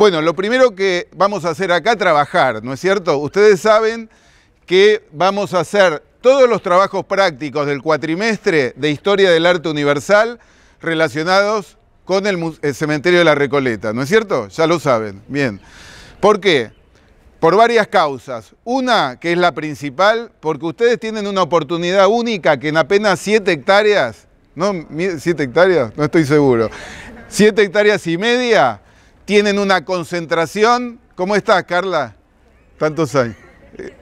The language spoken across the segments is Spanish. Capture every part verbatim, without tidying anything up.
Bueno, lo primero que vamos a hacer acá, trabajar, ¿no es cierto? Ustedes saben que vamos a hacer todos los trabajos prácticos del cuatrimestre de Historia del Arte Universal relacionados con el, el Cementerio de la Recoleta, ¿no es cierto? Ya lo saben, bien. ¿Por qué? Por varias causas. Una, que es la principal, porque ustedes tienen una oportunidad única que en apenas siete hectáreas, ¿no? ¿Siete hectáreas? No estoy seguro. Siete hectáreas y media, tienen una concentración. ¿Cómo estás, Carla? Tantos años.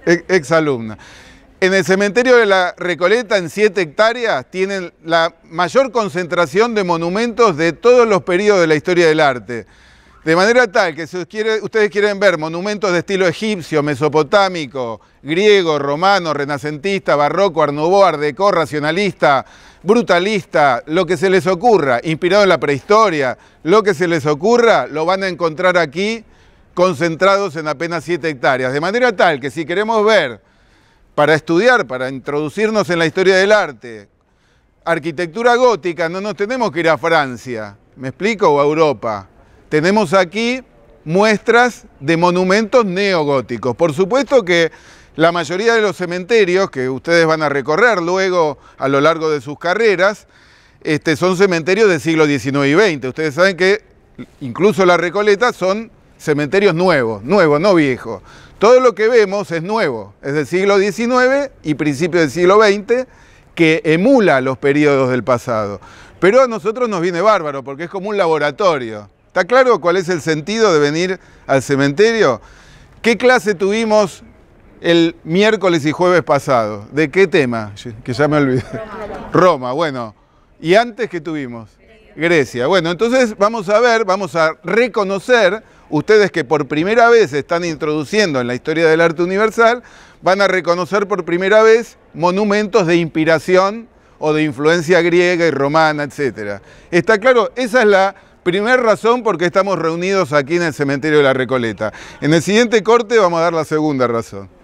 Exalumna. En el Cementerio de la Recoleta, en siete hectáreas, tienen la mayor concentración de monumentos de todos los periodos de la historia del arte. De manera tal que si ustedes quieren ver monumentos de estilo egipcio, mesopotámico, griego, romano, renacentista, barroco, art nouveau, art déco, racionalista, brutalista, lo que se les ocurra, inspirado en la prehistoria, lo que se les ocurra, lo van a encontrar aquí concentrados en apenas siete hectáreas. De manera tal que si queremos ver, para estudiar, para introducirnos en la historia del arte, arquitectura gótica, no nos tenemos que ir a Francia, ¿me explico? O a Europa. Tenemos aquí muestras de monumentos neogóticos. Por supuesto que la mayoría de los cementerios que ustedes van a recorrer luego a lo largo de sus carreras, este, son cementerios del siglo diecinueve y veinte. Ustedes saben que incluso la Recoleta son cementerios nuevos, nuevos, no viejos. Todo lo que vemos es nuevo, es del siglo diecinueve y principio del siglo veinte, que emula los periodos del pasado. Pero a nosotros nos viene bárbaro porque es como un laboratorio. ¿Está claro cuál es el sentido de venir al cementerio? ¿Qué clase tuvimos el miércoles y jueves pasado? ¿De qué tema? Que ya me olvidé. Roma. Roma, bueno. ¿Y antes qué tuvimos? Grecia. Bueno, entonces vamos a ver, vamos a reconocer, ustedes que por primera vez se están introduciendo en la historia del arte universal, van a reconocer por primera vez monumentos de inspiración o de influencia griega y romana, etcétera. ¿Está claro? Esa es la primera razón por qué estamos reunidos aquí en el Cementerio de la Recoleta. En el siguiente corte vamos a dar la segunda razón.